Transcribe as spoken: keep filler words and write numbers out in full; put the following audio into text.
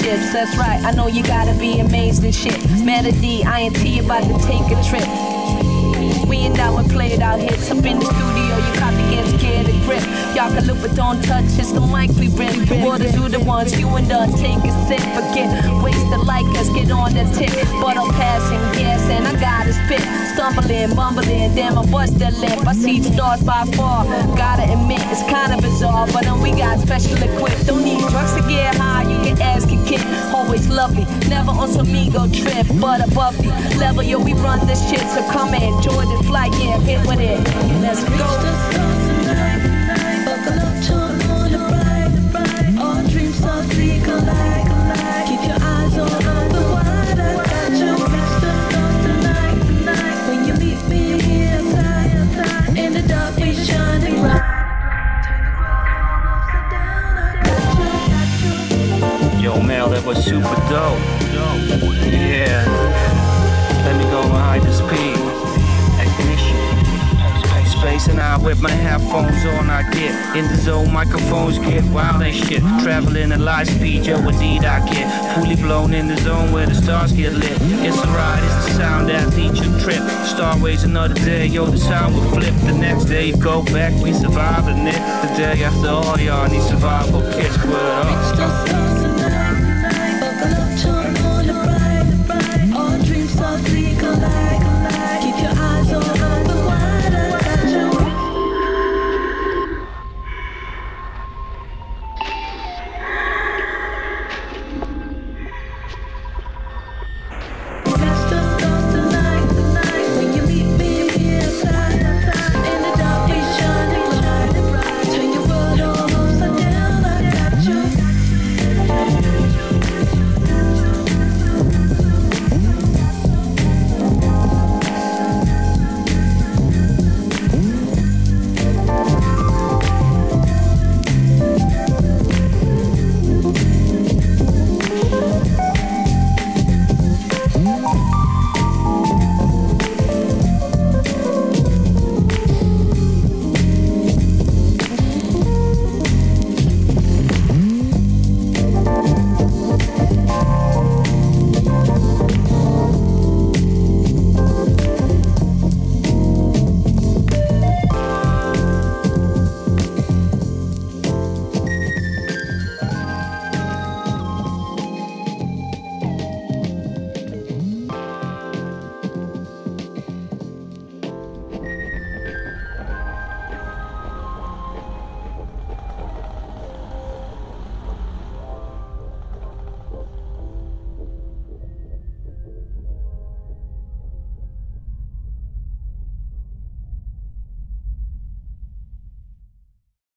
chips. That's right, I know you gotta be amazed and shit. Melody, I N T about to take a trip. We and I would play it out hits up in the studio. You copy against scared of grip. Y'all can look but don't touch. It's the mic we rip. The waters you the ones you and us take a sip. Forget wasted like us. Get on the tip. But I'm passing gas and I gotta spit. Stumbling, mumbling, damn I bust the lip. I see stars by far. Gotta admit it's kind of bizarre, but um, we got special equipped. Don't need drugs to get high. You can ask a kid. Always lovely, never on some ego trip, but above the level. Yo, we run this shit, so come and enjoy the flight. Yeah, hit with it. Let's go. Mel, that was super dope. Yeah. Let me go behind this P. Ignition. Space and I with my headphones on, I get in the zone, microphones get wild and shit. Traveling at light speed, yo, indeed I get fully blown in the zone where the stars get lit. It's a ride, it's the sound that leads you trip. Starways another day, yo, the sound will flip. The next day you go back, we surviving it. The day after all, y'all need survival kits. Word